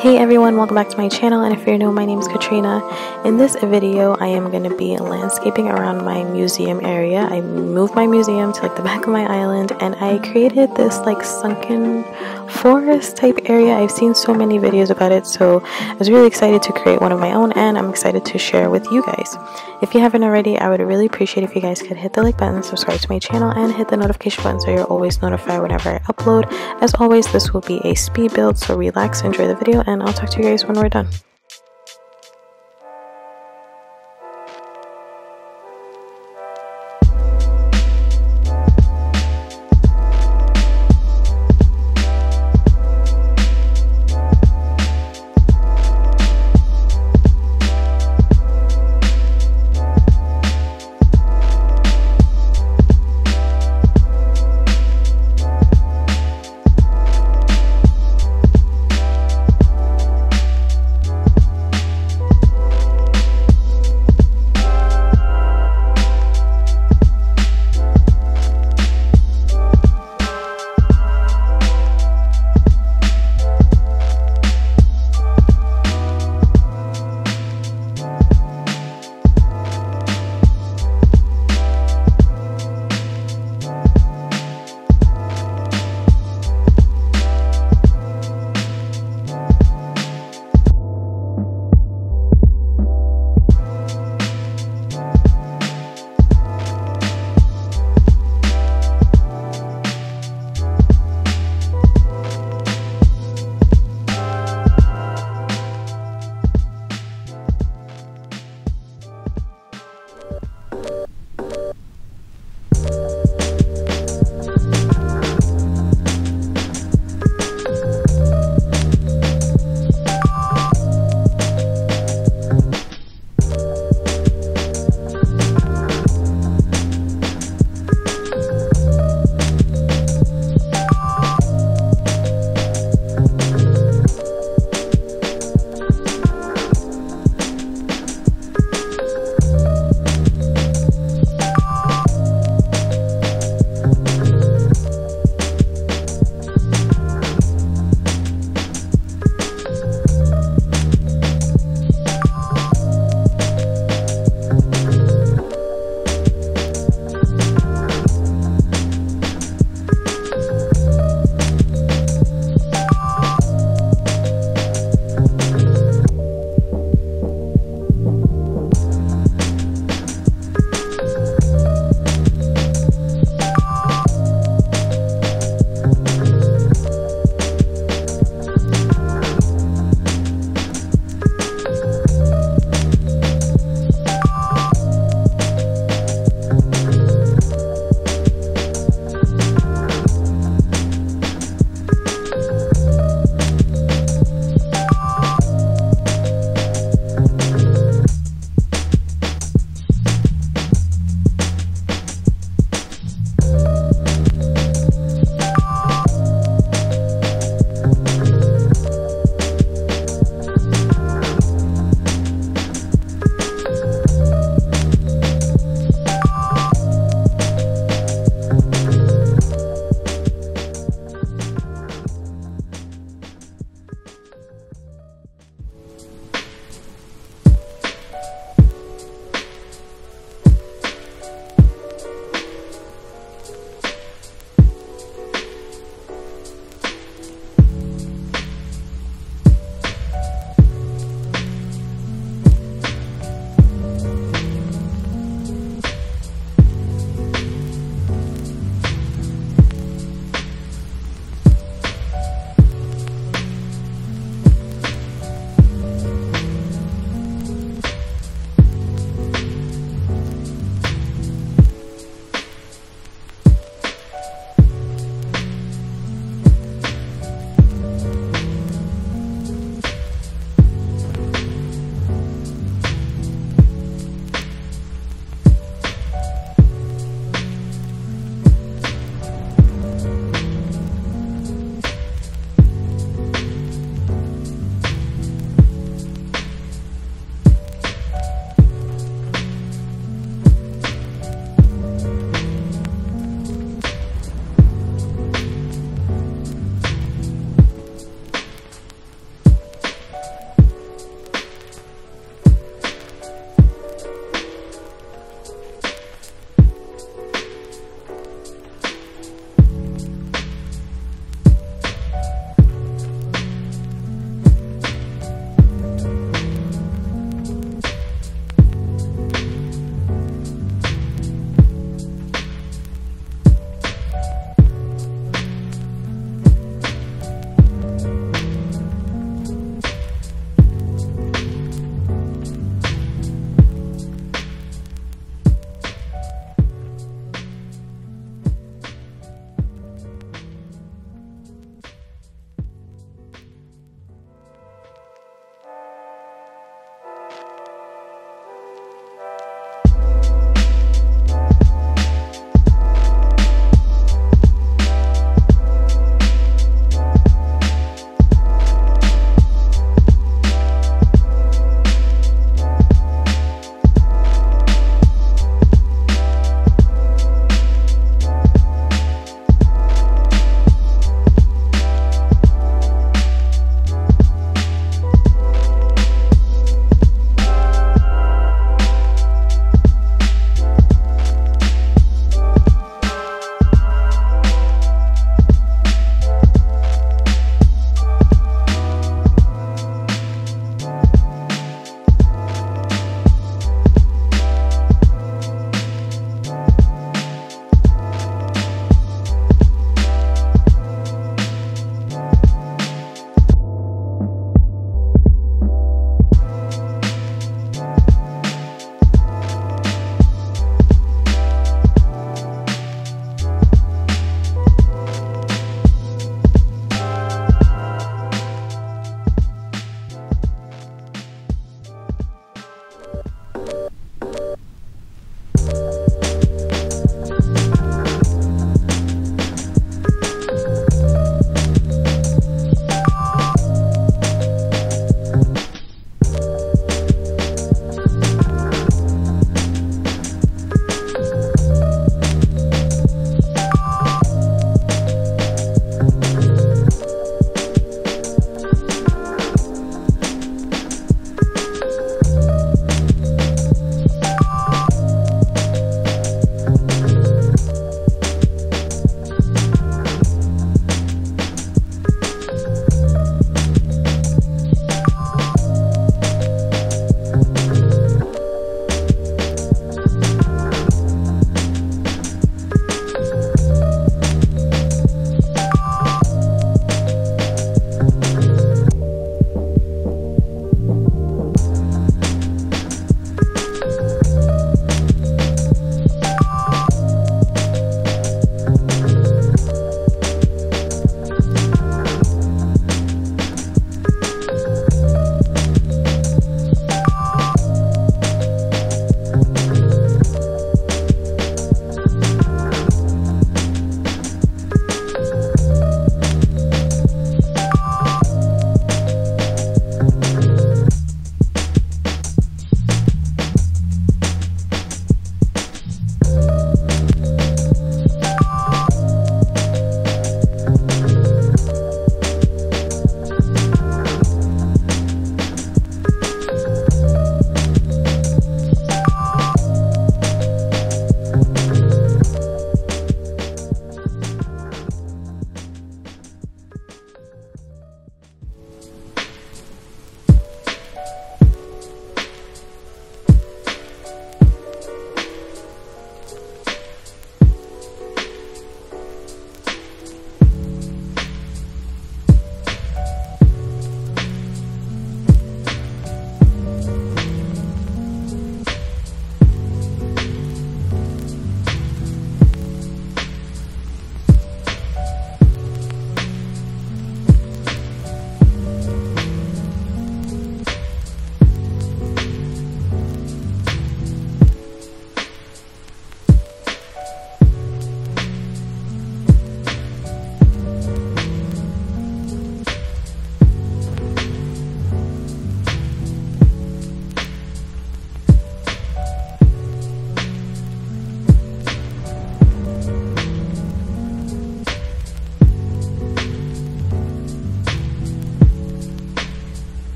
Hey everyone, welcome back to my channel, and if you're new, my name is Katrina. In this video, I am going to be landscaping around my museum area. I moved my museum to like the back of my island, and I created this like sunken forest type area. I've seen so many videos about it, so I was really excited to create one of my own, and I'm excited to share with you guys. If you haven't already, I would really appreciate if you guys could hit the like button, subscribe to my channel, and hit the notification button so you're always notified whenever I upload. As always, this will be a speed build, so relax, enjoy the video, and I'll talk to you guys when we're done.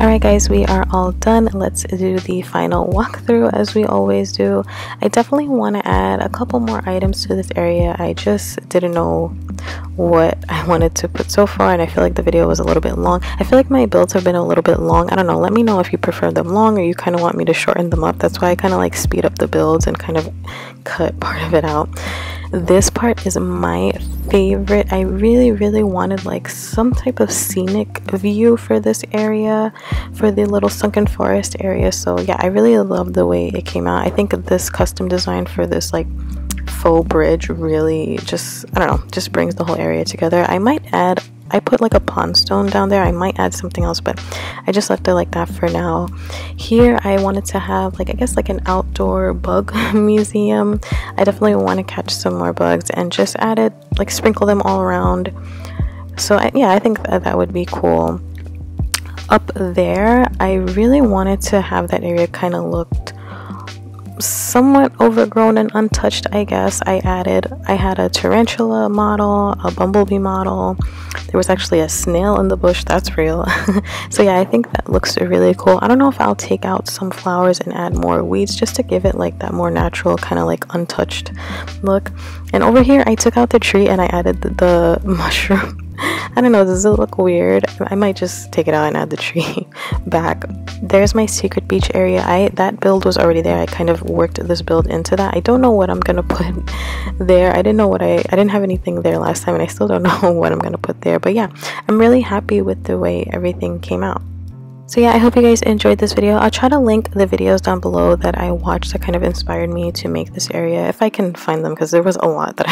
Alright guys, we are all done. Let's do the final walkthrough as we always do. I definitely want to add a couple more items to this area. I just didn't know what I wanted to put so far, and I feel like the video was a little bit long. I feel like my builds have been a little bit long. I don't know, let me know if you prefer them long or you kind of want me to shorten them up. That's why I kind of like speed up the builds and kind of cut part of it out. This part is my favorite. I really wanted like some type of scenic view for this area, for the little sunken forest area. So yeah, I really love the way it came out. I think this custom design for this like faux bridge really just, I don't know, just brings the whole area together. I might add, I put like a pond stone down there. I might add something else, but I just left it like that for now. Here I wanted to have like, I guess like an outdoor bug museum. I definitely want to catch some more bugs and just add it, like sprinkle them all around. So yeah, I think that would be cool. Up there, I really wanted to have that area kind of looked somewhat overgrown and untouched, I guess. I had a tarantula model, a bumblebee model. There was actually a snail in the bush, that's real. So yeah, I think that looks really cool. I don't know if I'll take out some flowers and add more weeds just to give it like that more natural kind of like untouched look. And over here I took out the tree and I added the mushroom. I don't know, does it look weird? I might just take it out and add the tree back. There's my secret beach area. That build was already there. I kind of worked this build into that. I don't know what I'm gonna put there. I didn't have anything there last time, and I still don't know what I'm gonna put there. But yeah, I'm really happy with the way everything came out. So yeah, I hope you guys enjoyed this video. I'll try to link the videos down below that I watched that kind of inspired me to make this area, if I can find them, because there was a lot that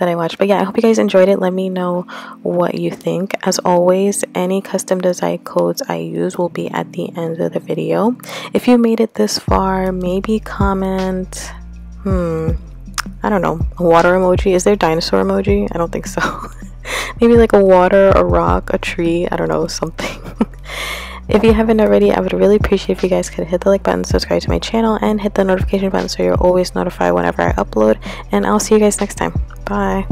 I watched. But yeah, I hope you guys enjoyed it. Let me know what you think. As always, any custom design codes I use will be at the end of the video. If you made it this far, maybe comment, I don't know, a water emoji. Is there a dinosaur emoji? I don't think so. Maybe like a water, a rock, a tree, I don't know, something. If you haven't already, I would really appreciate if you guys could hit the like button, subscribe to my channel, and hit the notification button so you're always notified whenever I upload. And I'll see you guys next time. Bye.